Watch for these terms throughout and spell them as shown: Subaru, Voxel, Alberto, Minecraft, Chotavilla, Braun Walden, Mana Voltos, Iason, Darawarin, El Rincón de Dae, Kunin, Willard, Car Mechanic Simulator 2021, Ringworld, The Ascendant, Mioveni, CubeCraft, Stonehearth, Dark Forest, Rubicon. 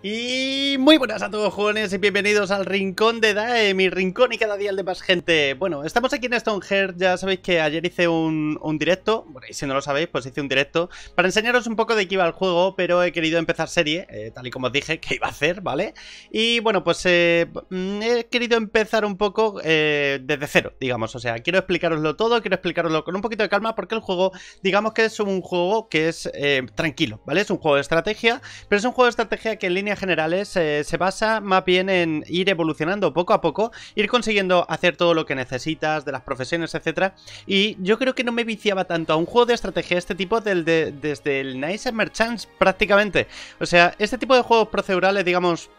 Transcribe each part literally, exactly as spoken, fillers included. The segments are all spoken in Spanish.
Y muy buenas a todos, jóvenes, y bienvenidos al rincón de D A E, mi rincón y cada día el de más gente. Bueno, estamos aquí en Stonehearth. Ya sabéis que ayer hice un, un directo, bueno, y si no lo sabéis, pues hice un directo para enseñaros un poco de qué iba el juego, pero he querido empezar serie, eh, tal y como os dije que iba a hacer, ¿vale? Y bueno, pues eh, he querido empezar un poco eh, desde cero, digamos, o sea, quiero explicaroslo todo, quiero explicaroslo con un poquito de calma, porque el juego, digamos que es un juego que es eh, tranquilo, ¿vale? Es un juego de estrategia, pero es un juego de estrategia que en línea generales eh, se basa más bien en ir evolucionando poco a poco, ir consiguiendo hacer todo lo que necesitas de las profesiones, etcétera. Y yo creo que no me viciaba tanto a un juego de estrategia de este tipo del de, desde el Nice Merchants prácticamente. O sea, este tipo de juegos procedurales, digamos,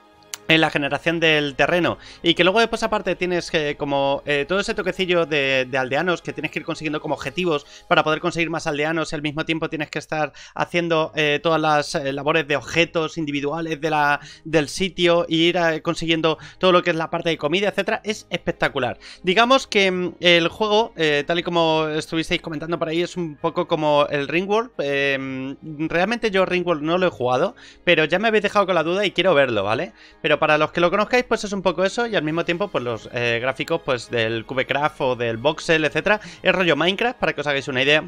en la generación del terreno, y que luego después aparte tienes eh, como eh, todo ese toquecillo de, de aldeanos que tienes que ir consiguiendo como objetivos para poder conseguir más aldeanos, y al mismo tiempo tienes que estar haciendo eh, todas las eh, labores de objetos individuales de la, del sitio, y ir eh, consiguiendo todo lo que es la parte de comida, etcétera. Es espectacular. Digamos que mm, el juego, eh, tal y como estuvisteis comentando por ahí, es un poco como el Ringworld. eh, Realmente yo Ringworld no lo he jugado, pero ya me habéis dejado con la duda y quiero verlo, ¿vale? Pero para los que lo conozcáis, pues es un poco eso, y al mismo tiempo, pues los eh, gráficos pues del CubeCraft o del Voxel, etcétera. Es rollo Minecraft, para que os hagáis una idea.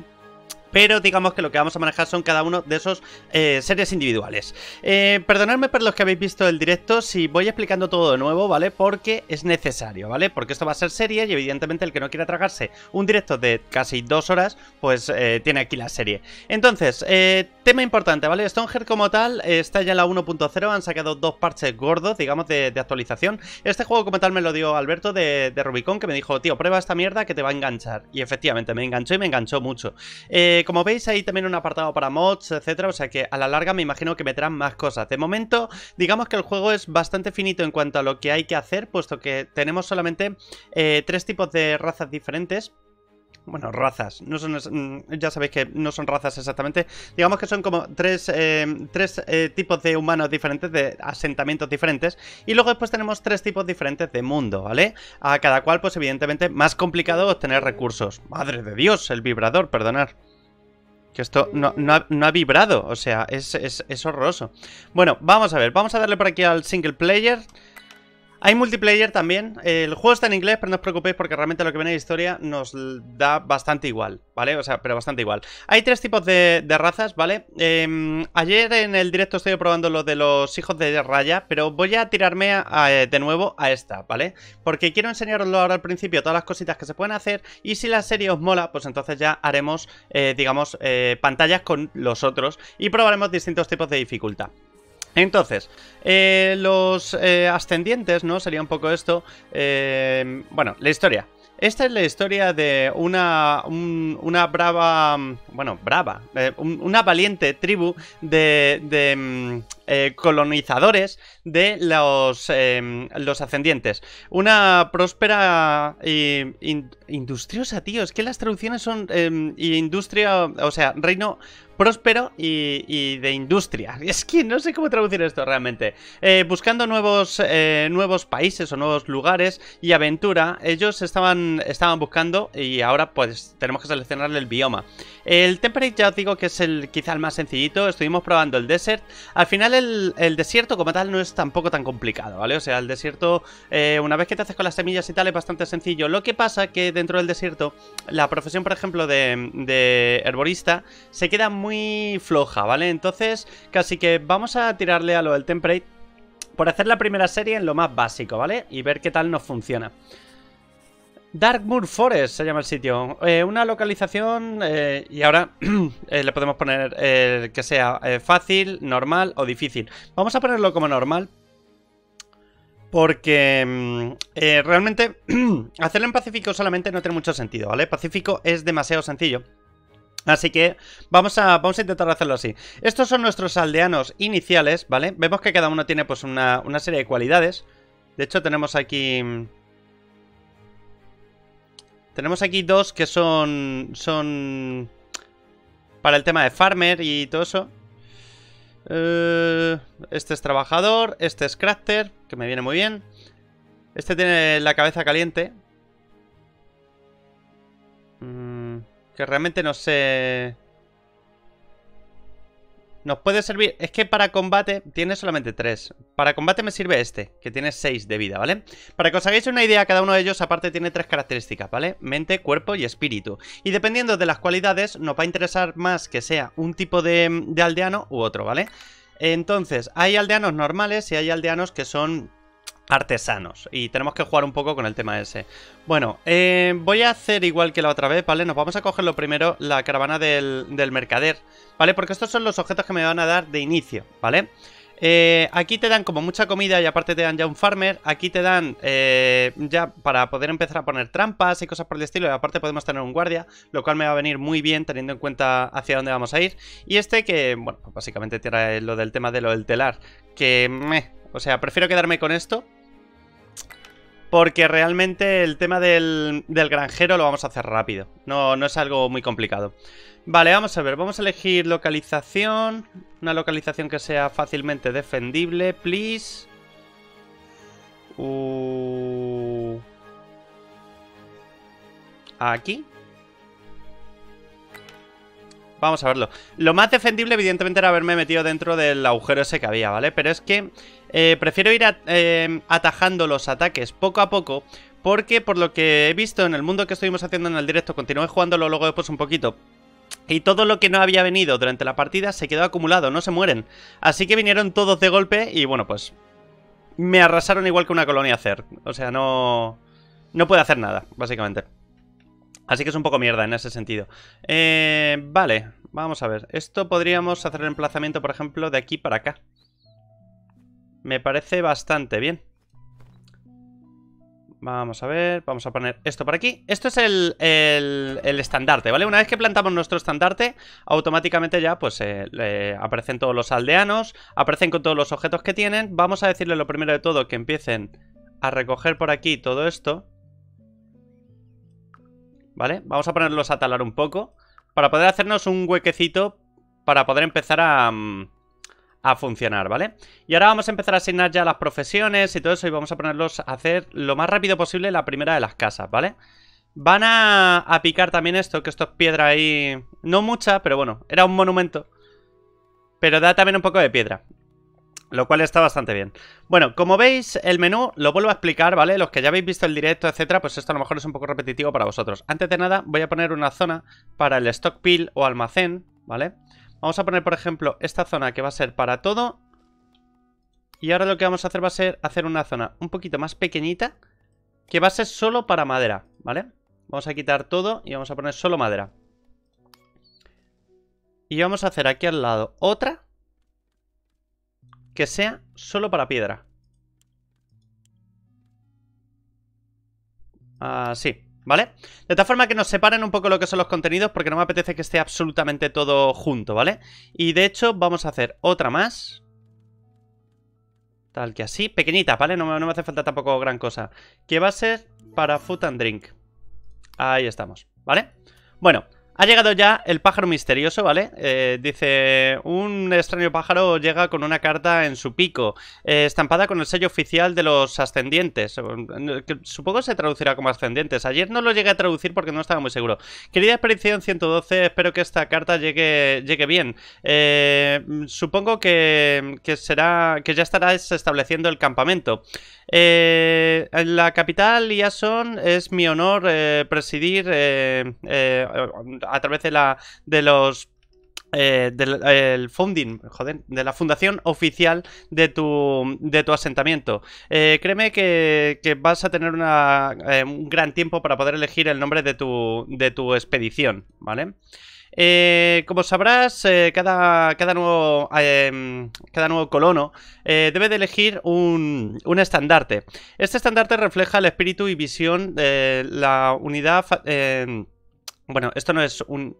Pero digamos que lo que vamos a manejar son cada uno de esos eh, series individuales. eh, Perdonadme por los que habéis visto el directo si voy explicando todo de nuevo, ¿vale? Porque es necesario, ¿vale? Porque esto va a ser serie, y evidentemente el que no quiera tragarse un directo de casi dos horas, pues eh, tiene aquí la serie. Entonces, eh, tema importante, ¿vale? Stonehearth como tal eh, está ya en la uno punto cero. Han sacado dos parches gordos, digamos, de, de actualización. Este juego como tal me lo dio Alberto de, de Rubicon, que me dijo: tío, prueba esta mierda que te va a enganchar. Y efectivamente me enganchó, y me enganchó mucho. Eh... Como veis, hay también un apartado para mods, etcétera. O sea que a la larga me imagino que meterán más cosas. De momento, digamos que el juego es bastante finito en cuanto a lo que hay que hacer, puesto que tenemos solamente eh, tres tipos de razas diferentes. Bueno, razas, no son, ya sabéis que no son razas exactamente. Digamos que son como tres, eh, tres eh, tipos de humanos diferentes, de asentamientos diferentes. Y luego después tenemos tres tipos diferentes de mundo, ¿vale? A cada cual, pues evidentemente, más complicado obtener recursos. Madre de Dios, el vibrador, perdonad. Que esto no, no, ha, no ha vibrado, o sea, es, es, es horroroso. Bueno, vamos a ver, vamos a darle por aquí al single player. Hay multiplayer también. El juego está en inglés, pero no os preocupéis porque realmente lo que viene de historia nos da bastante igual, ¿vale? O sea, pero bastante igual. Hay tres tipos de, de razas, ¿vale? Eh, ayer en el directo estoy probando lo de los hijos de raya, pero voy a tirarme a, a, de nuevo a esta, ¿vale? Porque quiero enseñaroslo ahora al principio, todas las cositas que se pueden hacer, y si la serie os mola, pues entonces ya haremos, eh, digamos, eh, pantallas con los otros, y probaremos distintos tipos de dificultad. Entonces, eh, los eh, ascendientes, ¿no? Sería un poco esto. Eh, bueno, la historia. Esta es la historia de una, un, una brava, bueno, brava, eh, una valiente tribu de, de eh, colonizadores de los, eh, los ascendientes. Una próspera eh, in, industriosa, tío, es que las traducciones son eh, industria, o sea, reino próspero y, y de industria. Es que no sé cómo traducir esto realmente. Eh, buscando nuevos, eh, nuevos países o nuevos lugares y aventura, ellos estaban, estaban buscando, y ahora pues tenemos que seleccionarle el bioma. El Temperate ya os digo que es el quizá el más sencillito. Estuvimos probando el Desert. Al final el, el desierto como tal no es tampoco tan complicado, ¿vale? O sea, el desierto, eh, una vez que te haces con las semillas y tal, es bastante sencillo. Lo que pasa que dentro del desierto la profesión, por ejemplo, de, de herborista se queda muy muy floja, ¿vale? Entonces casi que vamos a tirarle a lo del temperate por hacer la primera serie en lo más básico, ¿vale? Y ver qué tal nos funciona. Darkmoor Forest se llama el sitio. eh, Una localización, eh, y ahora eh, le podemos poner eh, que sea eh, fácil, normal o difícil. Vamos a ponerlo como normal, porque eh, realmente hacerlo en Pacífico solamente no tiene mucho sentido, ¿vale? Pacífico es demasiado sencillo. Así que vamos a, vamos a intentar hacerlo así. Estos son nuestros aldeanos iniciales, ¿vale? Vemos que cada uno tiene pues una, una serie de cualidades. De hecho tenemos aquí... Tenemos aquí dos que son... Son... Para el tema de farmer y todo eso. Eh, este es trabajador, este es crafter, que me viene muy bien. Este tiene la cabeza caliente. Mmm... Que realmente no sé... Nos puede servir... Es que para combate tiene solamente tres. Para combate me sirve este, que tiene seis de vida, ¿vale? Para que os hagáis una idea, cada uno de ellos aparte tiene tres características, ¿vale? Mente, cuerpo y espíritu. Y dependiendo de las cualidades, nos va a interesar más que sea un tipo de, de aldeano u otro, ¿vale? Entonces, hay aldeanos normales y hay aldeanos que son... artesanos, y tenemos que jugar un poco con el tema ese. Bueno, eh, voy a hacer igual que la otra vez, ¿vale? Nos vamos a coger lo primero, la caravana del, del mercader, ¿vale? Porque estos son los objetos que me van a dar de inicio, ¿vale? Eh, aquí te dan como mucha comida y aparte te dan ya un farmer. Aquí te dan eh, ya para poder empezar a poner trampas y cosas por el estilo. Y aparte podemos tener un guardia, lo cual me va a venir muy bien teniendo en cuenta hacia dónde vamos a ir. Y este que, bueno, básicamente tiene lo del tema de lo del telar, que meh. O sea, prefiero quedarme con esto, porque realmente el tema del, del granjero lo vamos a hacer rápido. No, no es algo muy complicado. Vale, vamos a ver. Vamos a elegir localización. Una localización que sea fácilmente defendible, please. Uh... Aquí. Vamos a verlo. Lo más defendible, evidentemente, era haberme metido dentro del agujero ese que había, ¿vale? Pero es que eh, prefiero ir a, eh, atajando los ataques poco a poco, porque por lo que he visto en el mundo que estuvimos haciendo en el directo, continué jugándolo luego después un poquito, y todo lo que no había venido durante la partida se quedó acumulado, no se mueren. Así que vinieron todos de golpe y, bueno, pues me arrasaron igual que una colonia hacer. O sea, no, no puedo hacer nada, básicamente. Así que es un poco mierda en ese sentido. Eh, vale, vamos a ver. Esto podríamos hacer el emplazamiento, por ejemplo, de aquí para acá. Me parece bastante bien. Vamos a ver, vamos a poner esto por aquí. Esto es el, el, el estandarte, ¿vale? Una vez que plantamos nuestro estandarte, automáticamente ya pues eh, eh, aparecen todos los aldeanos, aparecen con todos los objetos que tienen. Vamos a decirle lo primero de todo que empiecen a recoger por aquí todo esto. ¿Vale? Vamos a ponerlos a talar un poco para poder hacernos un huequecito para poder empezar a, a funcionar, ¿vale? Y ahora vamos a empezar a asignar ya las profesiones y todo eso, y vamos a ponerlos a hacer lo más rápido posible la primera de las casas, ¿vale? Van a, a picar también esto, que esto es piedra ahí... No mucha, pero bueno, era un monumento, pero da también un poco de piedra, lo cual está bastante bien. Bueno, como veis, el menú lo vuelvo a explicar, ¿vale? Los que ya habéis visto el directo, etcétera, pues esto a lo mejor es un poco repetitivo para vosotros. Antes de nada, voy a poner una zona para el stockpile o almacén, ¿vale? Vamos a poner, por ejemplo, esta zona que va a ser para todo. Y ahora lo que vamos a hacer va a ser hacer una zona un poquito más pequeñita, que va a ser solo para madera, ¿vale? Vamos a quitar todo y vamos a poner solo madera. Y vamos a hacer aquí al lado otra que sea solo para piedra. Así, ¿vale? De tal forma que nos separen un poco lo que son los contenidos, porque no me apetece que esté absolutamente todo junto, ¿vale? Y de hecho vamos a hacer otra más, tal que así, pequeñita, ¿vale? No me, no me hace falta tampoco gran cosa, que va a ser para food and drink. Ahí estamos, ¿vale? Bueno, ha llegado ya el pájaro misterioso, ¿vale? Eh, dice, un extraño pájaro llega con una carta en su pico, eh, estampada con el sello oficial de los ascendientes. Supongo se traducirá como ascendientes. Ayer no lo llegué a traducir porque no estaba muy seguro. Querida expedición ciento doce, espero que esta carta llegue, llegue bien. Eh, supongo que, que, será, que ya estarás estableciendo el campamento. Eh, en la capital, Iason, es mi honor eh, presidir... Eh, eh, a través de la de los eh, del el funding, joder, de la fundación oficial de tu de tu asentamiento. Eh, créeme que, que vas a tener una, eh, un gran tiempo para poder elegir el nombre de tu de tu expedición, ¿vale? Eh, como sabrás, eh, cada, cada, nuevo, eh, cada nuevo colono eh, debe de elegir un, un estandarte. Este estandarte refleja el espíritu y visión de la unidad... Eh, Bueno, esto no es un...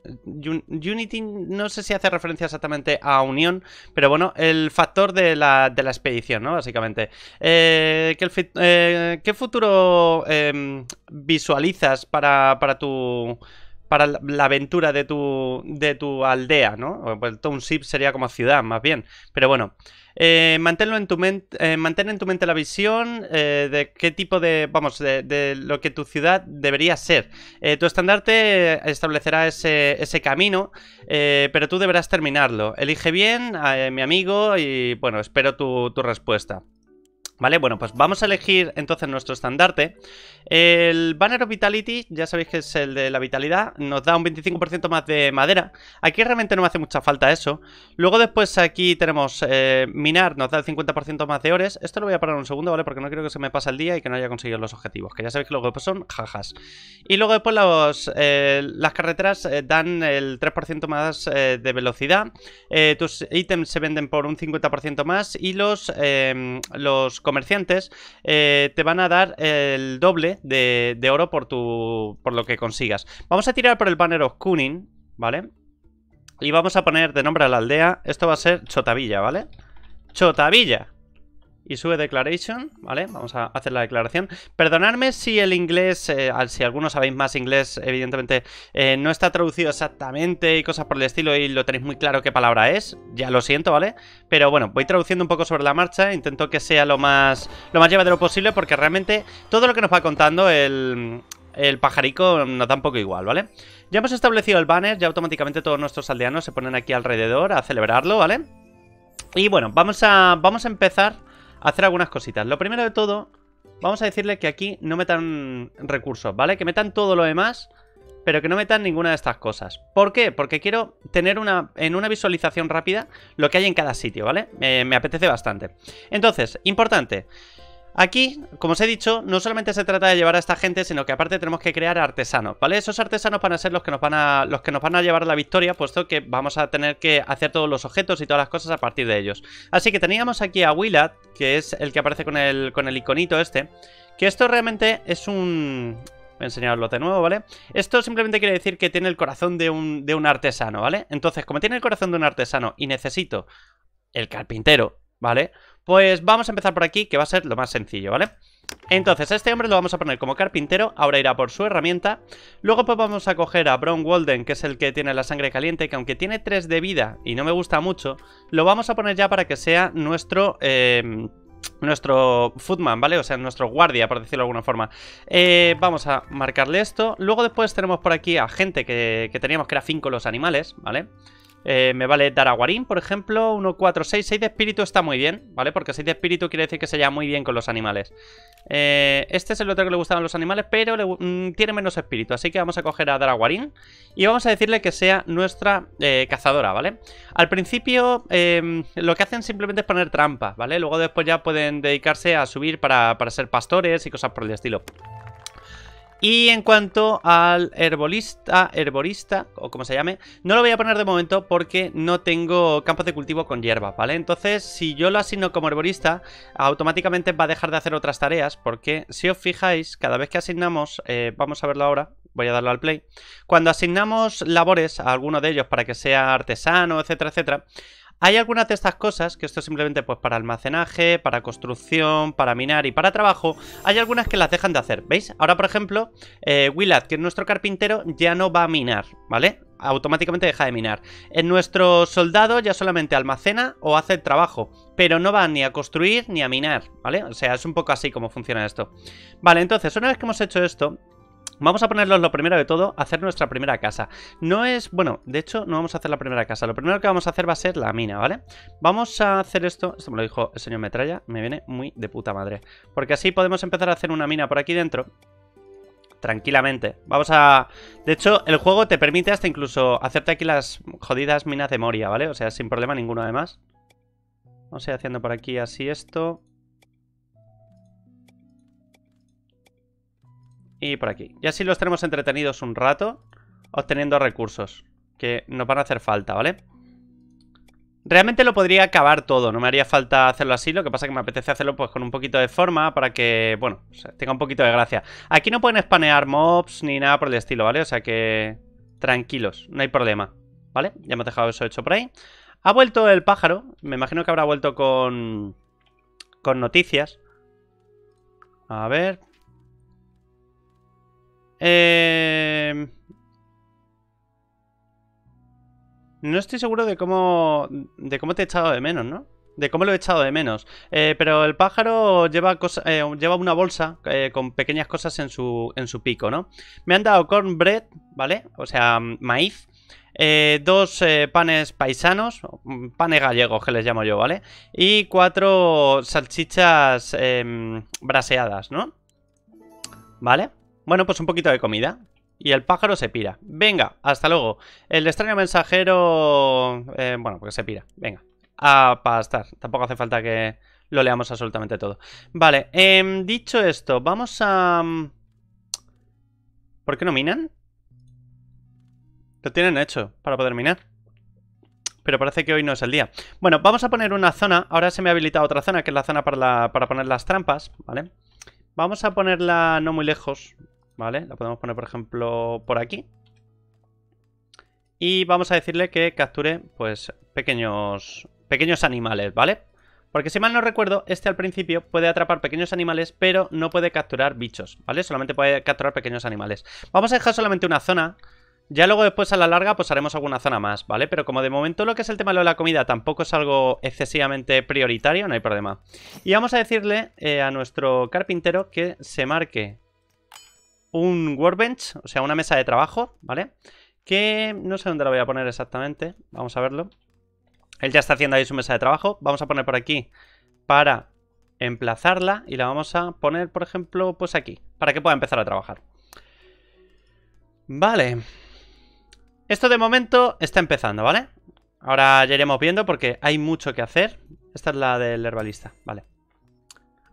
Unity, no sé si hace referencia exactamente a unión, pero bueno, el factor de la, de la expedición, ¿no? Básicamente. Eh, ¿qué, el, eh, ¿Qué futuro eh, visualizas para, para tu... para la aventura de tu, de tu aldea, ¿no? Pues Township sería como ciudad, más bien. Pero bueno, Eh, manténlo en tu mente, eh, mantén en tu mente la visión eh, de qué tipo de, vamos, de, de lo que tu ciudad debería ser. Eh, tu estandarte establecerá ese, ese camino, eh, pero tú deberás terminarlo. Elige bien, eh, mi amigo, y bueno, espero tu, tu respuesta. Vale, bueno, pues vamos a elegir entonces nuestro estandarte. El Banner of Vitality, ya sabéis que es el de la vitalidad, nos da un veinticinco por ciento más de madera. Aquí realmente no me hace mucha falta eso. Luego después aquí tenemos eh, minar, nos da el cincuenta por ciento más de ores. Esto lo voy a parar un segundo, ¿vale? Porque no creo que se me pase el día y que no haya conseguido los objetivos, que ya sabéis que luego después son jajas. Y luego después los, eh, las carreteras eh, dan el tres por ciento más eh, de velocidad. Eh, tus ítems se venden por un cincuenta por ciento más y los... Eh, los comerciantes eh, te van a dar el doble de, de oro por tu por lo que consigas. Vamos a tirar por el Banner of Kunin, ¿vale? Y vamos a poner de nombre a la aldea. Esto va a ser Chotavilla, ¿vale? Chotavilla. Y sube declaration, ¿vale? Vamos a hacer la declaración. Perdonadme si el inglés, eh, si algunos sabéis más inglés, evidentemente eh, no está traducido exactamente y cosas por el estilo y lo tenéis muy claro qué palabra es. Ya lo siento, ¿vale? Pero bueno, voy traduciendo un poco sobre la marcha. Intento que sea lo más, lo más llevadero posible porque realmente todo lo que nos va contando el... El pajarico nos da un poco igual, ¿vale? Ya hemos establecido el banner, ya automáticamente todos nuestros aldeanos se ponen aquí alrededor a celebrarlo, ¿vale? Y bueno, vamos a, vamos a empezar hacer algunas cositas. Lo primero de todo, vamos a decirle que aquí no metan recursos, ¿vale? Que metan todo lo demás, pero que no metan ninguna de estas cosas. ¿Por qué? Porque quiero tener una en una visualización rápida lo que hay en cada sitio, ¿vale? Eh, me apetece bastante. Entonces, importante... Aquí, como os he dicho, no solamente se trata de llevar a esta gente, sino que aparte tenemos que crear artesanos, ¿vale? Esos artesanos van a ser los que nos van a, los que nos van a llevar a la victoria, puesto que vamos a tener que hacer todos los objetos y todas las cosas a partir de ellos. Así que teníamos aquí a Willard, que es el que aparece con el, con el iconito este, que esto realmente es un... Voy a enseñarlo de nuevo, ¿vale? Esto simplemente quiere decir que tiene el corazón de un, de un artesano, ¿vale? Entonces, como tiene el corazón de un artesano y necesito el carpintero, ¿vale? Pues vamos a empezar por aquí, que va a ser lo más sencillo, ¿vale? Entonces, a este hombre lo vamos a poner como carpintero. Ahora irá por su herramienta. Luego pues vamos a coger a Braun Walden, que es el que tiene la sangre caliente, que aunque tiene tres de vida y no me gusta mucho, lo vamos a poner ya para que sea nuestro... Eh, nuestro footman, ¿vale? O sea, nuestro guardia, por decirlo de alguna forma. eh, Vamos a marcarle esto. Luego después tenemos por aquí a gente que, que teníamos que era afín con los animales, ¿vale? Eh, me vale Darawarin, por ejemplo, uno, cuatro, seis. seis de espíritu está muy bien, ¿vale? Porque seis de espíritu quiere decir que se lleva muy bien con los animales. eh, Este es el otro que le gustaban los animales, pero le, mmm, tiene menos espíritu. Así que vamos a coger a Darawarin y vamos a decirle que sea nuestra eh, cazadora, ¿vale? Al principio eh, lo que hacen simplemente es poner trampas, ¿vale? Luego después ya pueden dedicarse a subir para, para ser pastores y cosas por el estilo. Y en cuanto al herbolista, herborista, o como se llame, no lo voy a poner de momento porque no tengo campos de cultivo con hierbas, ¿vale? Entonces, si yo lo asigno como herborista, automáticamente va a dejar de hacer otras tareas porque, si os fijáis, cada vez que asignamos, eh, vamos a verlo ahora, voy a darlo al play, cuando asignamos labores a alguno de ellos para que sea artesano, etcétera, etcétera, hay algunas de estas cosas, que esto simplemente pues para almacenaje, para construcción, para minar y para trabajo, hay algunas que las dejan de hacer, ¿veis? Ahora, por ejemplo, eh, Willard, que es nuestro carpintero, ya no va a minar, ¿vale? Automáticamente deja de minar. En nuestro soldado ya solamente almacena o hace el trabajo, pero no va ni a construir ni a minar, ¿vale? O sea, es un poco así como funciona esto. Vale, entonces, una vez que hemos hecho esto... Vamos a ponerlos lo primero de todo, hacer nuestra primera casa. No es... Bueno, de hecho no vamos a hacer la primera casa. Lo primero que vamos a hacer va a ser la mina, ¿vale? Vamos a hacer esto. Esto me lo dijo el señor Metralla. Me viene muy de puta madre. Porque así podemos empezar a hacer una mina por aquí dentro. Tranquilamente. Vamos a... De hecho, el juego te permite hasta incluso hacerte aquí las jodidas minas de Moria, ¿vale? O sea, sin problema ninguno además. Vamos a ir haciendo por aquí así esto... Y por aquí. Y así los tenemos entretenidos un rato, obteniendo recursos que nos van a hacer falta, ¿vale? Realmente lo podría acabar todo, no me haría falta hacerlo así. Lo que pasa es que me apetece hacerlo pues con un poquito de forma para que, bueno, o sea, tenga un poquito de gracia. Aquí no pueden spamear mobs ni nada por el estilo, ¿vale? O sea que tranquilos, no hay problema, ¿vale? Ya hemos dejado eso hecho por ahí. Ha vuelto el pájaro, me imagino que habrá vuelto con, con noticias. A ver... Eh... No estoy seguro de cómo de cómo te he echado de menos, ¿no? De cómo lo he echado de menos. Eh, pero el pájaro lleva, cosa, eh, lleva una bolsa eh, con pequeñas cosas en su, en su pico, ¿no? Me han dado cornbread, ¿vale? O sea, maíz. Eh, dos eh, panes paisanos, panes gallegos que les llamo yo, ¿vale? Y cuatro salchichas eh, braseadas, ¿no? ¿Vale? Bueno, pues un poquito de comida. Y el pájaro se pira. Venga, hasta luego. El extraño mensajero... Eh, bueno, porque se pira. Venga. A pastar. Tampoco hace falta que lo leamos absolutamente todo. Vale, eh, dicho esto, vamos a... ¿Por qué no minan? Lo tienen hecho para poder minar. Pero parece que hoy no es el día. Bueno, vamos a poner una zona. Ahora se me ha habilitado otra zona, que es la zona para, la... para poner las trampas, ¿vale? Vamos a ponerla no muy lejos, ¿vale? La podemos poner, por ejemplo, por aquí. Y vamos a decirle que capture, pues, pequeños... pequeños animales, ¿vale? Porque si mal no recuerdo, este al principio puede atrapar pequeños animales, pero no puede capturar bichos, ¿vale? Solamente puede capturar pequeños animales. Vamos a dejar solamente una zona. Ya luego después a la larga pues haremos alguna zona más, ¿vale? Pero como de momento lo que es el tema de la comida tampoco es algo excesivamente prioritario, no hay problema. Y vamos a decirle eh, a nuestro carpintero que se marque un workbench, o sea, una mesa de trabajo, ¿vale? Que no sé dónde la voy a poner exactamente, vamos a verlo. Él ya está haciendo ahí su mesa de trabajo. Vamos a poner por aquí para emplazarla y la vamos a poner, por ejemplo, pues aquí, para que pueda empezar a trabajar. Vale. Esto de momento está empezando, ¿vale? Ahora ya iremos viendo porque hay mucho que hacer. Esta es la del herbalista, vale.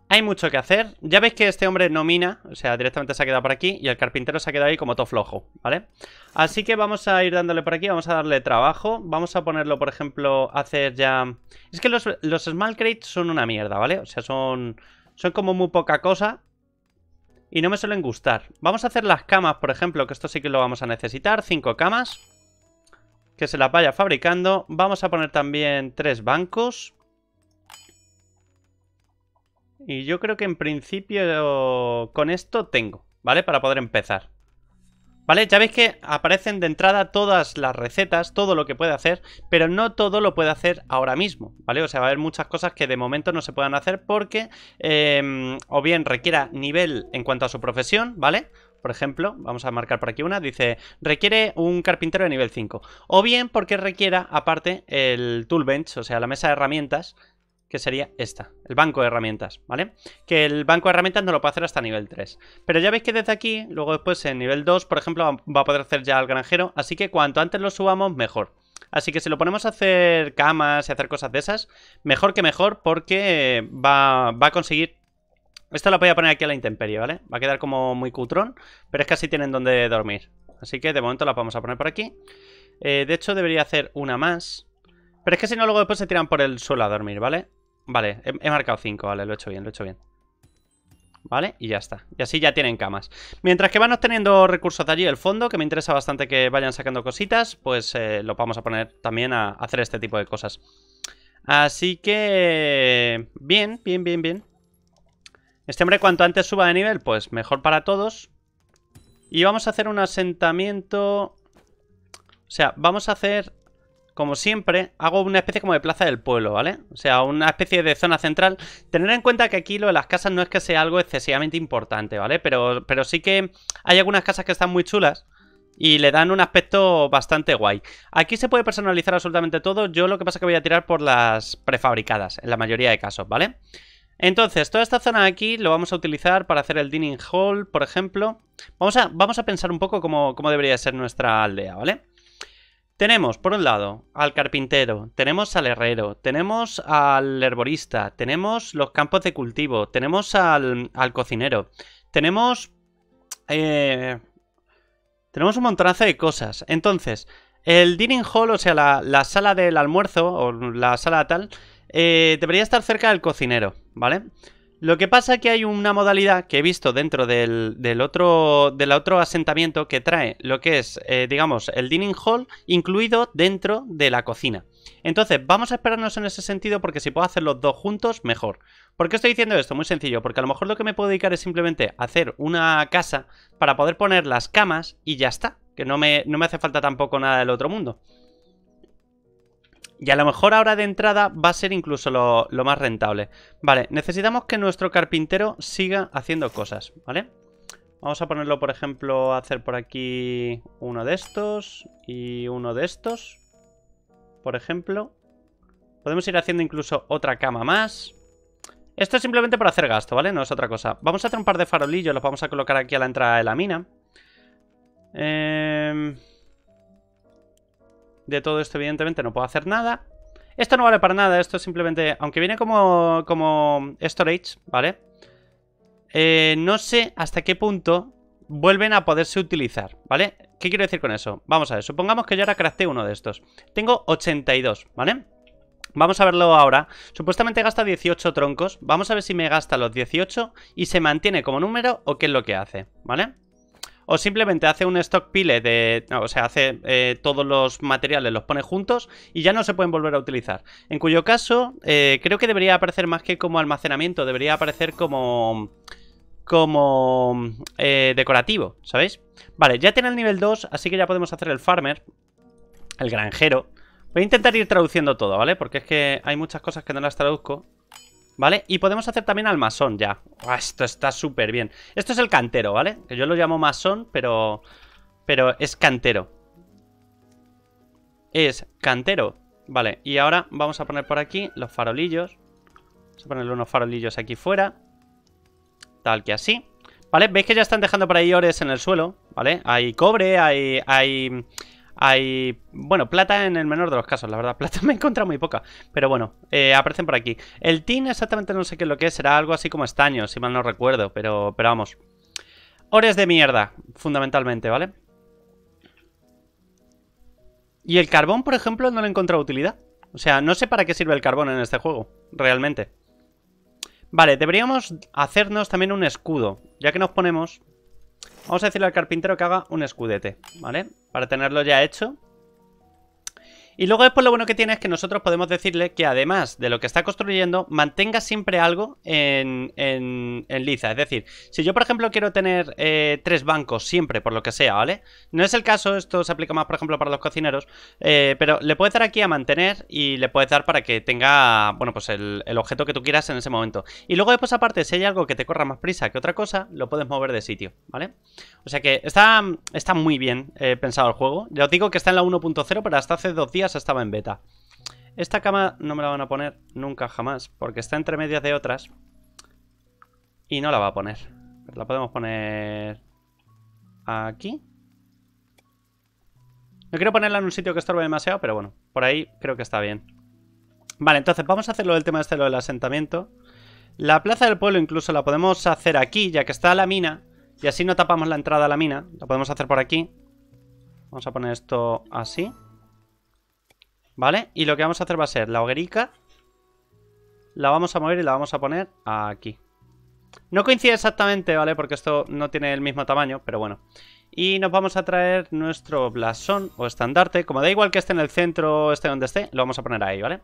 Hay mucho que hacer. Ya veis que este hombre no mina, o sea, directamente se ha quedado por aquí y el carpintero se ha quedado ahí como todo flojo, ¿vale? Así que vamos a ir dándole por aquí, vamos a darle trabajo. Vamos a ponerlo, por ejemplo, a hacer ya... Es que los, los small crates son una mierda, ¿vale? O sea, son, son como muy poca cosa y no me suelen gustar. Vamos a hacer las camas, por ejemplo, que esto sí que lo vamos a necesitar. Cinco camas, que se las vaya fabricando. Vamos a poner también tres bancos. Y yo creo que en principio con esto tengo, ¿vale? Para poder empezar. ¿Vale? Ya veis que aparecen de entrada todas las recetas, todo lo que puede hacer, pero no todo lo puede hacer ahora mismo, ¿vale? O sea, va a haber muchas cosas que de momento no se puedan hacer porque eh, o bien requiera nivel en cuanto a su profesión, ¿vale? Por ejemplo, vamos a marcar por aquí una, dice, requiere un carpintero de nivel cinco. O bien porque requiera, aparte, el toolbench, o sea, la mesa de herramientas, que sería esta, el banco de herramientas, ¿vale? Que el banco de herramientas no lo puede hacer hasta nivel tres. Pero ya veis que desde aquí, luego después en nivel dos, por ejemplo, va a poder hacer ya el granjero. Así que cuanto antes lo subamos, mejor. Así que si lo ponemos a hacer camas y hacer cosas de esas, mejor que mejor, porque va, va a conseguir... Esto lo voy a poner aquí a la intemperie, ¿vale? Va a quedar como muy cutrón, pero es que así tienen donde dormir. Así que de momento la vamos a poner por aquí. Eh, de hecho, debería hacer una más. Pero es que si no, luego después se tiran por el suelo a dormir, ¿vale? Vale, he marcado cinco, vale, lo he hecho bien, lo he hecho bien. Vale, y ya está. Y así ya tienen camas. Mientras que van obteniendo recursos de allí, el fondo, que me interesa bastante que vayan sacando cositas, pues eh, lo vamos a poner también a hacer este tipo de cosas. Así que... Bien, bien, bien, bien. Este hombre cuanto antes suba de nivel, pues mejor para todos. Y vamos a hacer un asentamiento... O sea, vamos a hacer... Como siempre, hago una especie como de plaza del pueblo, ¿vale? O sea, una especie de zona central. Tener en cuenta que aquí lo de las casas no es que sea algo excesivamente importante, ¿vale? Pero, pero sí que hay algunas casas que están muy chulas y le dan un aspecto bastante guay. Aquí se puede personalizar absolutamente todo. Yo lo que pasa es que voy a tirar por las prefabricadas, en la mayoría de casos, ¿vale? Entonces, toda esta zona de aquí lo vamos a utilizar para hacer el dining hall, por ejemplo. Vamos a, vamos a pensar un poco cómo, cómo debería ser nuestra aldea, ¿vale? Tenemos, por un lado, al carpintero, tenemos al herrero, tenemos al herborista, tenemos los campos de cultivo, tenemos al, al cocinero, tenemos... Eh, tenemos un montonazo de cosas. Entonces, el dining hall, o sea, la, la sala del almuerzo, o la sala tal, eh, debería estar cerca del cocinero, ¿vale? Lo que pasa es que hay una modalidad que he visto dentro del, del, otro, del otro asentamiento que trae lo que es, eh, digamos, el dining hall incluido dentro de la cocina. Entonces, vamos a esperarnos en ese sentido porque si puedo hacer los dos juntos, mejor. ¿Por qué estoy diciendo esto? Muy sencillo, porque a lo mejor lo que me puedo dedicar es simplemente a hacer una casa para poder poner las camas y ya está. Que no me, no me hace falta tampoco nada del otro mundo. Y a lo mejor ahora de entrada va a ser incluso lo, lo más rentable. Vale, necesitamos que nuestro carpintero siga haciendo cosas, ¿vale? Vamos a ponerlo, por ejemplo, a hacer por aquí uno de estos y uno de estos, por ejemplo. Podemos ir haciendo incluso otra cama más. Esto es simplemente para hacer gasto, ¿vale? No es otra cosa. Vamos a hacer un par de farolillos, los vamos a colocar aquí a la entrada de la mina. Eh... De todo esto, evidentemente, no puedo hacer nada. Esto no vale para nada, esto es simplemente... Aunque viene como, como storage, ¿vale? Eh, no sé hasta qué punto vuelven a poderse utilizar, ¿vale? ¿Qué quiero decir con eso? Vamos a ver, supongamos que yo ahora crafteo uno de estos. Tengo ochenta y dos, ¿vale? Vamos a verlo ahora. Supuestamente gasta dieciocho troncos. Vamos a ver si me gasta los dieciocho y se mantiene como número o qué es lo que hace, ¿vale? O simplemente hace un stock pile de... No, o sea, hace eh, todos los materiales, los pone juntos y ya no se pueden volver a utilizar. En cuyo caso, eh, creo que debería aparecer más que como almacenamiento, debería aparecer como... como... Eh, decorativo, ¿sabéis? Vale, ya tiene el nivel dos, así que ya podemos hacer el farmer, el granjero. Voy a intentar ir traduciendo todo, ¿vale? Porque es que hay muchas cosas que no las traduzco. ¿Vale? Y podemos hacer también al masón ya. Uah, esto está súper bien. Esto es el cantero, ¿vale? Que yo lo llamo masón, pero... Pero es cantero. Es cantero. Vale, y ahora vamos a poner por aquí los farolillos. Vamos a ponerle unos farolillos aquí fuera. Tal que así. ¿Vale? ¿Veis que ya están dejando por ahí ores en el suelo? ¿Vale? Hay cobre, hay... hay... Hay, bueno, plata en el menor de los casos, la verdad. Plata me he encontrado muy poca. Pero bueno, eh, aparecen por aquí. El tin exactamente no sé qué es lo que es. Será algo así como estaño, si mal no recuerdo. Pero, pero vamos. Ores de mierda, fundamentalmente, ¿vale? Y el carbón, por ejemplo, no le he encontrado utilidad. O sea, no sé para qué sirve el carbón en este juego, realmente. Vale, deberíamos hacernos también un escudo. Ya que nos ponemos... Vamos a decirle al carpintero que haga un escudete, ¿vale? Para tenerlo ya hecho. Y luego después lo bueno que tiene es que nosotros podemos decirle que además de lo que está construyendo, mantenga siempre algo en, en, en liza. Es decir, si yo por ejemplo quiero tener eh, tres bancos siempre, por lo que sea, ¿vale? No es el caso, esto se aplica más por ejemplo para los cocineros, eh, pero le puedes dar aquí a mantener y le puedes dar para que tenga, bueno, pues el, el objeto que tú quieras en ese momento. Y luego después aparte, si hay algo que te corra más prisa que otra cosa, lo puedes mover de sitio, ¿vale? O sea que está, está muy bien eh, pensado el juego. Ya os digo que está en la uno punto cero, pero hasta hace dos días estaba en beta. Esta cama no me la van a poner nunca jamás, porque está entre medias de otras y no la va a poner. Pero la podemos poner aquí. No quiero ponerla en un sitio que estorbe demasiado, pero bueno, por ahí creo que está bien. Vale, entonces vamos a hacerlo del tema este, lo del asentamiento. La plaza del pueblo incluso la podemos hacer aquí, ya que está la mina, y así no tapamos la entrada a la mina. La podemos hacer por aquí. Vamos a poner esto así. ¿Vale? Y lo que vamos a hacer va a ser la hoguerica. La vamos a mover y la vamos a poner aquí. No coincide exactamente, ¿vale? Porque esto no tiene el mismo tamaño, pero bueno. Y nos vamos a traer nuestro blasón o estandarte. Como da igual que esté en el centro o esté donde esté, lo vamos a poner ahí, ¿vale?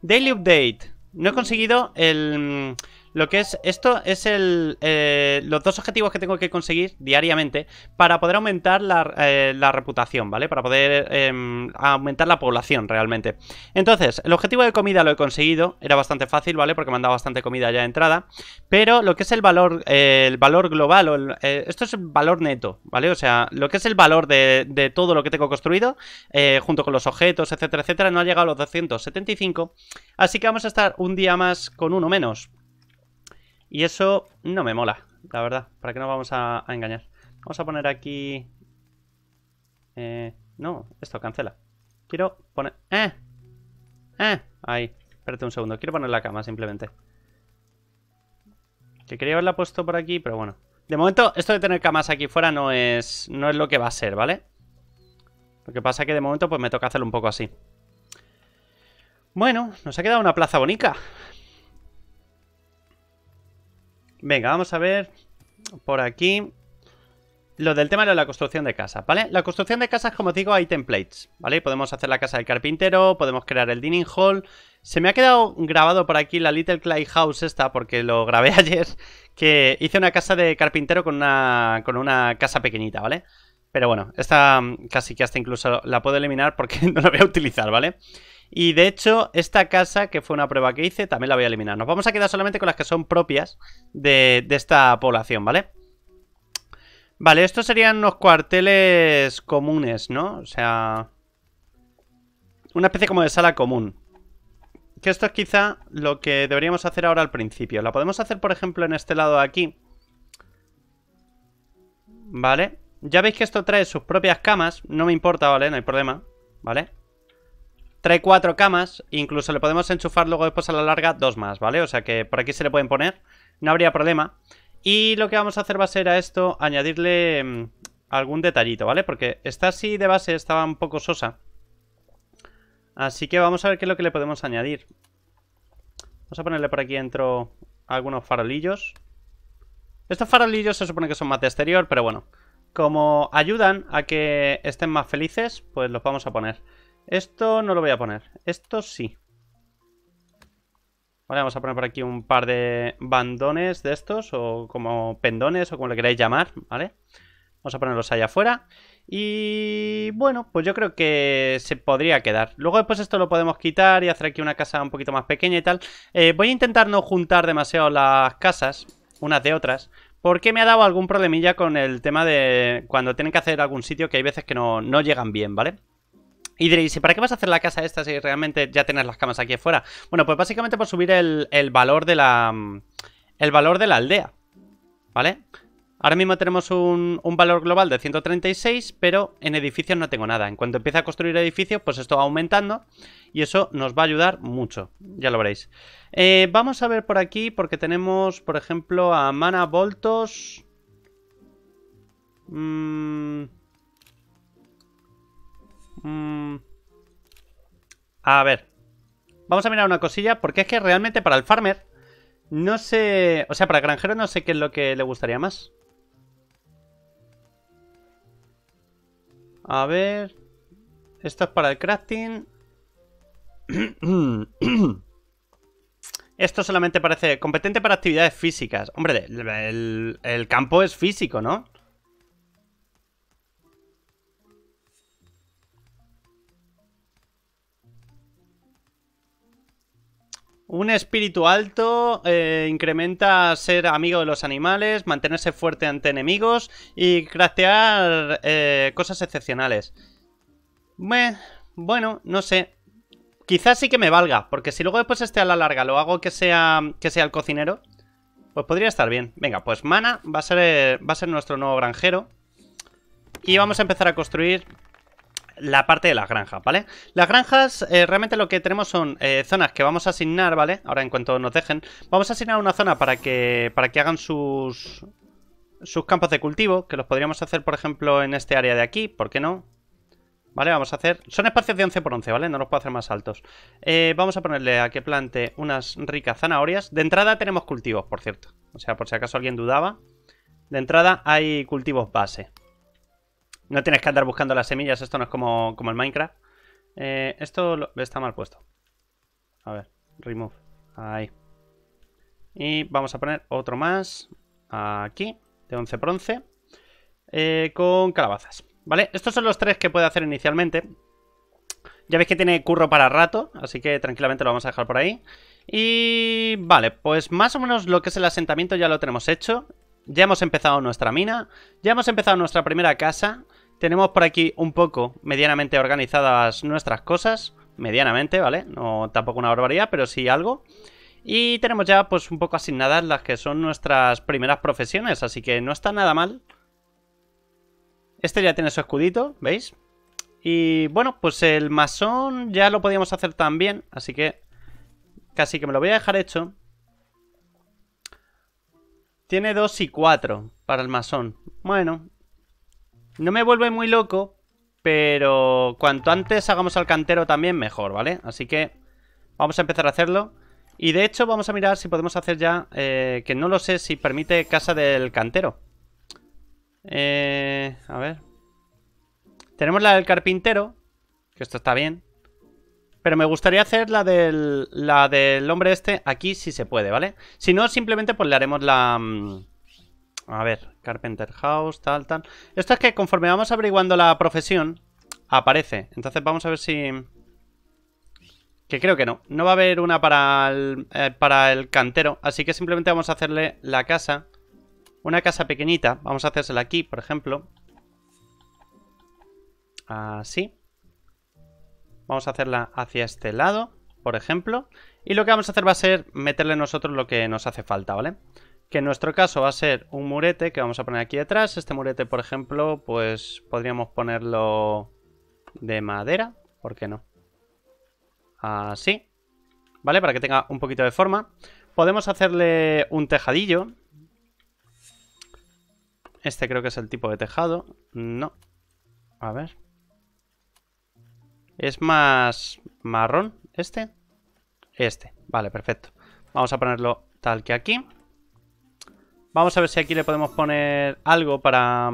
Daily Update. No he conseguido el... Lo que es... Esto es el... Eh, los dos objetivos que tengo que conseguir diariamente para poder aumentar la, eh, la reputación, ¿vale? Para poder eh, aumentar la población realmente. Entonces, el objetivo de comida lo he conseguido. Era bastante fácil, ¿vale? Porque me han dado bastante comida ya de entrada. Pero lo que es el valor... Eh, el valor global... O el, eh, esto es el valor neto, ¿vale? O sea, lo que es el valor de, de todo lo que tengo construido, eh, junto con los objetos, etcétera, etcétera, no ha llegado a los doscientos setenta y cinco. Así que vamos a estar un día más con uno menos. Y eso no me mola, la verdad. ¿Para qué nos vamos a, a engañar? Vamos a poner aquí... Eh, no, esto cancela. Quiero poner... ¡Eh! ¡Eh! Ahí, espérate un segundo. Quiero poner la cama, simplemente. Que quería haberla puesto por aquí, pero bueno. De momento, esto de tener camas aquí fuera no es, no es lo que va a ser, ¿vale? Lo que pasa es que de momento pues me toca hacerlo un poco así. Bueno, nos ha quedado una plaza bonita. Venga, vamos a ver por aquí lo del tema de la construcción de casas, ¿vale? La construcción de casas, como os digo, hay templates, ¿vale? Podemos hacer la casa del carpintero, podemos crear el dining hall. Se me ha quedado grabado por aquí la Little Clay House esta, porque lo grabé ayer, que hice una casa de carpintero con una, con una casa pequeñita, ¿vale? Pero bueno, esta casi que hasta incluso la puedo eliminar porque no la voy a utilizar, ¿vale? Y de hecho, esta casa, que fue una prueba que hice, también la voy a eliminar. Nos vamos a quedar solamente con las que son propias de, de esta población, ¿vale? Vale, estos serían los cuarteles comunes, ¿no? O sea, una especie como de sala común. Que esto es quizá lo que deberíamos hacer ahora al principio. La podemos hacer, por ejemplo, en este lado de aquí. Vale. Ya veis que esto trae sus propias camas. No me importa, ¿vale? No hay problema. ¿Vale? Trae cuatro camas. Incluso le podemos enchufar luego después a la larga dos más, ¿vale? O sea que por aquí se le pueden poner. No habría problema. Y lo que vamos a hacer va a ser a esto añadirle mmm, algún detallito, ¿vale? Porque esta así de base estaba un poco sosa. Así que vamos a ver qué es lo que le podemos añadir. Vamos a ponerle por aquí dentro algunos farolillos. Estos farolillos se supone que son más de exterior, pero bueno. Como ayudan a que estén más felices, pues los vamos a poner. Esto no lo voy a poner. Esto sí. Vale, vamos a poner por aquí un par de bandones de estos, o como pendones, o como le queráis llamar, ¿vale? Vamos a ponerlos allá afuera. Y bueno, pues yo creo que se podría quedar. Luego después esto lo podemos quitar y hacer aquí una casa un poquito más pequeña y tal. eh, Voy a intentar no juntar demasiado las casas unas de otras, porque me ha dado algún problemilla con el tema de cuando tienen que hacer algún sitio, que hay veces que no, no llegan bien, ¿vale? Y diréis, ¿y para qué vas a hacer la casa esta si realmente ya tienes las camas aquí afuera? Bueno, pues básicamente por subir el, el valor de la el valor de la aldea, ¿vale? Ahora mismo tenemos un, un valor global de ciento treinta y seis, pero en edificios no tengo nada. En cuanto empiece a construir edificios, pues esto va aumentando y eso nos va a ayudar mucho, ya lo veréis. Eh, vamos a ver por aquí, porque tenemos, por ejemplo, a Mana Voltos. Mm. Mm. A ver, vamos a mirar una cosilla, porque es que realmente para el farmer no sé, o sea, para el granjero no sé qué es lo que le gustaría más. A ver, esto es para el crafting. Esto solamente parece competente para actividades físicas. Hombre, el, el campo es físico, ¿no? Un espíritu alto eh, incrementa ser amigo de los animales, mantenerse fuerte ante enemigos y craftear eh, cosas excepcionales. Bueno, bueno, no sé. Quizás sí que me valga, porque si luego después este a la larga lo hago que sea, que sea el cocinero, pues podría estar bien. Venga, pues Mana va a ser, eh, va a ser nuestro nuevo granjero. Y vamos a empezar a construir la parte de las granjas, ¿vale? Las granjas, eh, realmente lo que tenemos son eh, zonas que vamos a asignar, ¿vale? Ahora en cuanto nos dejen, vamos a asignar una zona para que, para que hagan sus, sus campos de cultivo, que los podríamos hacer, por ejemplo, en este área de aquí, ¿por qué no? Vale, vamos a hacer... Son espacios de once por once, ¿vale? No los puedo hacer más altos. Eh, vamos a ponerle a que plante unas ricas zanahorias. De entrada tenemos cultivos, por cierto. O sea, por si acaso alguien dudaba. De entrada hay cultivos base. No tienes que andar buscando las semillas, esto no es como, como el Minecraft. Eh, esto lo, está mal puesto. A ver, remove. Ahí. Y vamos a poner otro más aquí, de once por once, eh, con calabazas. ¿Vale? Estos son los tres que puede hacer inicialmente. Ya veis que tiene curro para rato, así que tranquilamente lo vamos a dejar por ahí. Y vale, pues más o menos lo que es el asentamiento ya lo tenemos hecho. Ya hemos empezado nuestra mina, ya hemos empezado nuestra primera casa. Tenemos por aquí un poco medianamente organizadas nuestras cosas. Medianamente, ¿vale? No tampoco una barbaridad, pero sí algo. Y tenemos ya pues un poco asignadas las que son nuestras primeras profesiones, así que no está nada mal. Este ya tiene su escudito, ¿veis? Y bueno, pues el masón ya lo podíamos hacer también, así que casi que me lo voy a dejar hecho. Tiene dos y cuatro para el masón. Bueno, no me vuelve muy loco, pero cuanto antes hagamos al cantero también mejor, ¿vale? Así que vamos a empezar a hacerlo. Y de hecho vamos a mirar si podemos hacer ya, eh, que no lo sé si permite casa del cantero. Eh, a ver. Tenemos la del carpintero, que esto está bien. Pero me gustaría hacer la del, la del hombre este aquí si se puede, ¿vale? Si no, simplemente pues le haremos la... A ver, Carpenter House, tal, tal. Esto es que conforme vamos averiguando la profesión, aparece. Entonces vamos a ver si... Que creo que no. No va a haber una para el, eh, para el cantero. Así que simplemente vamos a hacerle la casa. Una casa pequeñita. Vamos a hacérsela aquí, por ejemplo. Así. Vamos a hacerla hacia este lado, por ejemplo. Y lo que vamos a hacer va a ser meterle nosotros lo que nos hace falta, ¿vale? Que en nuestro caso va a ser un murete que vamos a poner aquí detrás. Este murete, por ejemplo, pues podríamos ponerlo de madera. ¿Por qué no? Así, ¿vale? Para que tenga un poquito de forma. Podemos hacerle un tejadillo. Este creo que es el tipo de tejado. No. A ver. Es más marrón este. Este. Vale, perfecto. Vamos a ponerlo tal que aquí. Vamos a ver si aquí le podemos poner algo para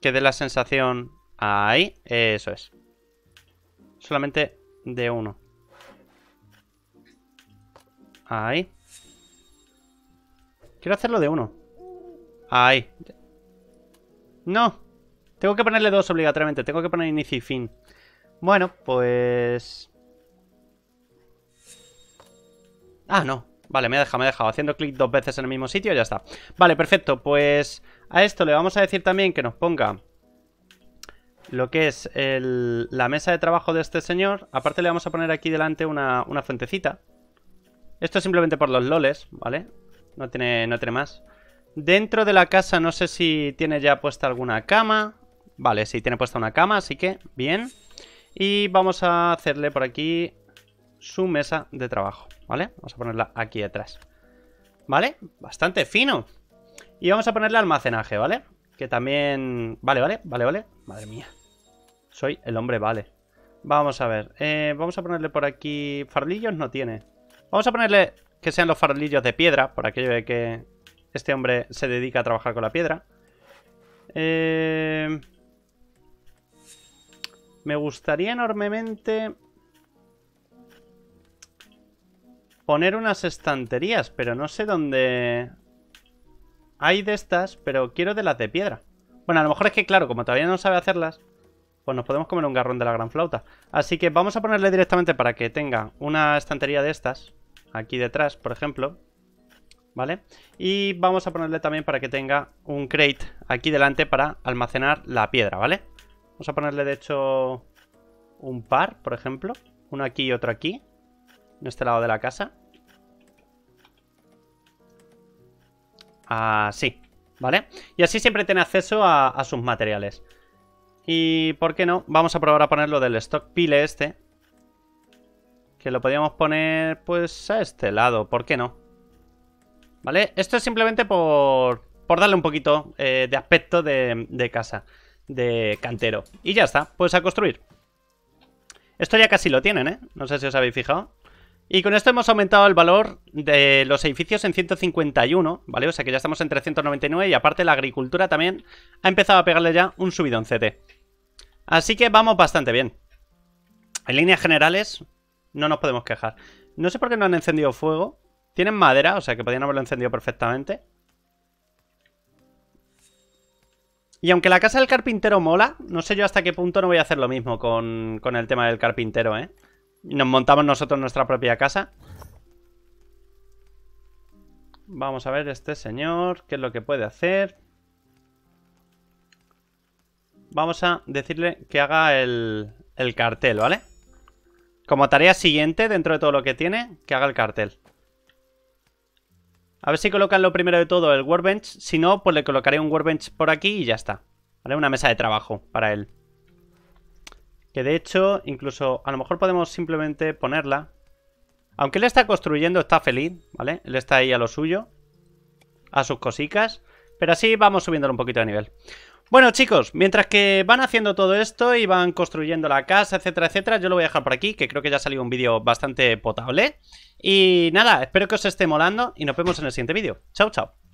que dé la sensación. Ahí, eso es. Solamente de uno. Ahí. Quiero hacerlo de uno. Ahí. No. Tengo que ponerle dos obligatoriamente. Tengo que poner inicio y fin. Bueno, pues... Ah, no. Vale, me ha dejado, me ha dejado. Haciendo clic dos veces en el mismo sitio y ya está. Vale, perfecto. Pues a esto le vamos a decir también que nos ponga lo que es el, la mesa de trabajo de este señor. Aparte le vamos a poner aquí delante una, una fuentecita. Esto es simplemente por los loles, ¿vale? No tiene, no tiene más. Dentro de la casa no sé si tiene ya puesta alguna cama. Vale, sí, tiene puesta una cama, así que bien. Y vamos a hacerle por aquí su mesa de trabajo, ¿vale? Vamos a ponerla aquí detrás. ¿Vale? Bastante fino. Y vamos a ponerle almacenaje, ¿vale? Que también... Vale, vale, vale, vale. Madre mía. Soy el hombre, vale. Vamos a ver. Eh, vamos a ponerle por aquí... Farolillos no tiene. Vamos a ponerle que sean los farolillos de piedra, por aquello de que este hombre se dedica a trabajar con la piedra. Eh... Me gustaría enormemente poner unas estanterías, pero no sé dónde... Hay de estas, pero quiero de las de piedra. Bueno, a lo mejor es que, claro, como todavía no sabe hacerlas, pues nos podemos comer un garrón de la gran flauta. Así que vamos a ponerle directamente para que tenga una estantería de estas, aquí detrás, por ejemplo, ¿vale? Y vamos a ponerle también para que tenga un crate aquí delante para almacenar la piedra, ¿vale? Vamos a ponerle, de hecho, un par, por ejemplo. Uno aquí y otro aquí, en este lado de la casa. Así, ¿vale? Y así siempre tiene acceso a, a sus materiales. Y, ¿por qué no? Vamos a probar a ponerlo del stock pile este. Que lo podíamos poner, pues, a este lado. ¿Por qué no? ¿Vale? Esto es simplemente por, por darle un poquito eh, de aspecto de, de casa, de cantero. Y ya está, pues a construir. Esto ya casi lo tienen, ¿eh? No sé si os habéis fijado. Y con esto hemos aumentado el valor de los edificios en ciento cincuenta y uno, ¿vale? O sea que ya estamos en trescientos noventa y nueve y aparte la agricultura también ha empezado a pegarle ya un subidoncete. Así que vamos bastante bien. En líneas generales no nos podemos quejar. No sé por qué no han encendido fuego. Tienen madera, o sea que podían haberlo encendido perfectamente. Y aunque la casa del carpintero mola, no sé yo hasta qué punto no voy a hacer lo mismo con, con el tema del carpintero, ¿eh? Nos montamos nosotros nuestra propia casa. Vamos a ver este señor, qué es lo que puede hacer. Vamos a decirle que haga el, el cartel, ¿vale? Como tarea siguiente, dentro de todo lo que tiene, que haga el cartel. A ver si colocan lo primero de todo el workbench. Si no, pues le colocaré un workbench por aquí y ya está, ¿vale? Una mesa de trabajo para él. Que de hecho, incluso a lo mejor podemos simplemente ponerla. Aunque él está construyendo, está feliz, ¿vale? Él está ahí a lo suyo, a sus cositas. Pero así vamos subiéndole un poquito de nivel. Bueno, chicos, mientras que van haciendo todo esto y van construyendo la casa, etcétera, etcétera, yo lo voy a dejar por aquí, que creo que ya ha salido un vídeo bastante potable. Y nada, espero que os esté molando y nos vemos en el siguiente vídeo. Chao, chao.